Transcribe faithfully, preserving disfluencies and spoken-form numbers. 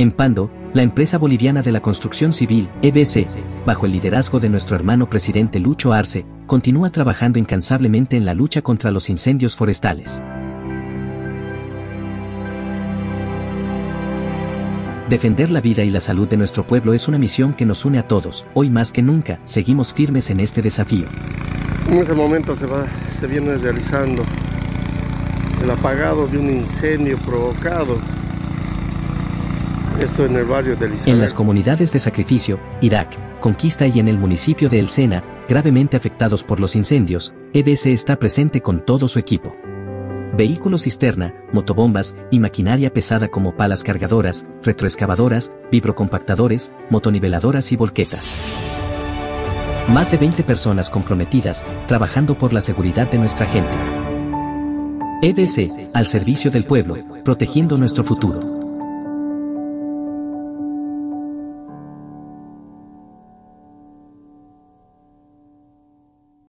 En Pando, la empresa boliviana de la construcción civil, E B C, bajo el liderazgo de nuestro hermano presidente Lucho Arce, continúa trabajando incansablemente en la lucha contra los incendios forestales. Defender la vida y la salud de nuestro pueblo es una misión que nos une a todos. Hoy más que nunca, seguimos firmes en este desafío. En este momento se, va, se viene realizando el apagado de un incendio provocado. Esto en el barrio de En las comunidades de Sacrificio, Irak, Conquista y en el municipio de El Sena, gravemente afectados por los incendios, E B C está presente con todo su equipo. Vehículos cisterna, motobombas y maquinaria pesada como palas cargadoras, retroexcavadoras, vibrocompactadores, motoniveladoras y volquetas. Más de veinte personas comprometidas, trabajando por la seguridad de nuestra gente. E B C, al servicio del pueblo, protegiendo nuestro futuro.